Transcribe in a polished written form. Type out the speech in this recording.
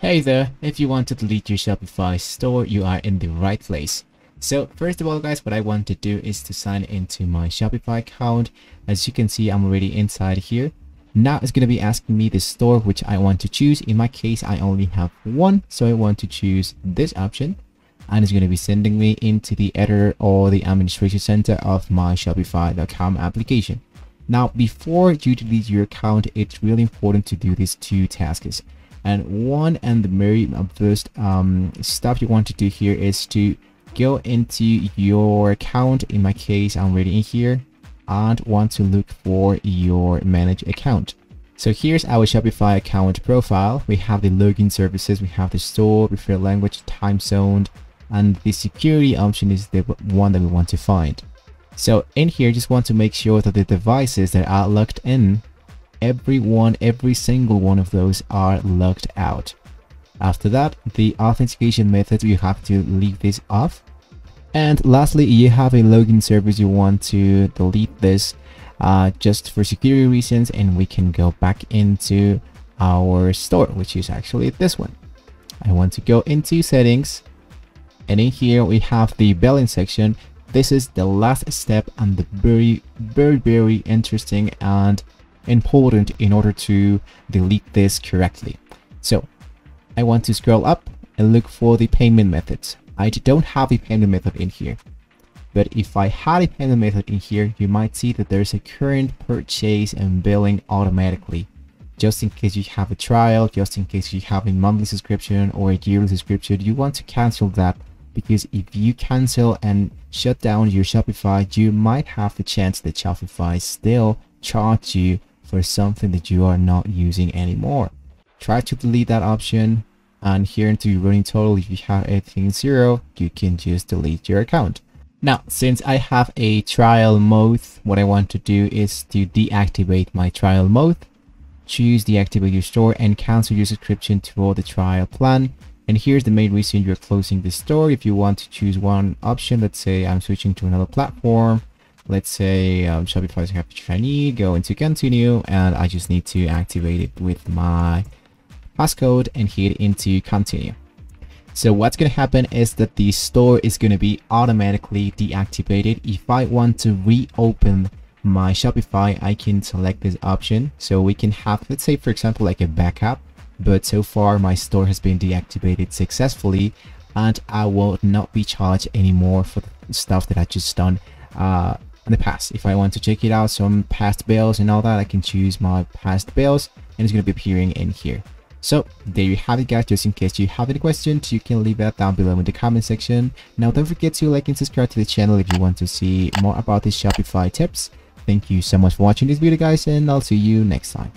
Hey there, if you want to delete your Shopify store, you are in the right place. So first of all guys, what I want to do is to sign into my Shopify account. As you can see, I'm already inside here. Now it's going to be asking me the store which I want to choose. In my case, I only have one, so I want to choose this option. And it's going to be sending me into the editor or the administration center of my Shopify.com application. Now, before you delete your account, it's really important to do these two tasks. And the very first stuff you want to do here is to go into your account. In my case, I'm already in here and want to look for your manage account. So here's our Shopify account profile. We have the login services, we have the store, preferred language, time zone, and the security option is the one that we want to find. So in here, just want to make sure that the devices that are logged in, every single one of those are logged out. After that, the authentication method, you have to leave this off. And lastly, you have a login service, you want to delete this just for security reasons, and we can go back into our store, which is actually this one. I want to go into settings, and in here we have the balance section. This is the last step and the very, very, very interesting and important in order to delete this correctly. So I want to scroll up and look for the payment methods. I don't have the payment method in here, but if I had a payment method in here, you might see that there's a current purchase and billing automatically, just in case you have a trial, just in case you have a monthly subscription or a yearly subscription. You want to cancel that, because if you cancel and shut down your Shopify, you might have the chance that Shopify still charge you for something that you are not using anymore. Try to delete that option, and here into your running total, if you have everything zero, you can just delete your account. Now, since I have a trial mode, what I want to do is to deactivate my trial mode, choose deactivate your store, and cancel your subscription through the trial plan. And here's the main reason you're closing the store. If you want to choose one option, let's say I'm switching to another platform, let's say Shopify is happy Chinese, go into continue, and I just need to activate it with my passcode and hit into continue. So what's going to happen is that the store is going to be automatically deactivated. If I want to reopen my Shopify, I can select this option. So we can have, let's say for example, like a backup, but so far my store has been deactivated successfully and I will not be charged anymore for the stuff that I just done in the past. If I want to check it out, some past bills and all that, I can choose my past bills and it's going to be appearing in here. So there you have it guys, just in case you have any questions, you can leave that down below in the comment section. Now don't forget to like and subscribe to the channel if you want to see more about these Shopify tips. Thank you so much for watching this video guys, and I'll see you next time.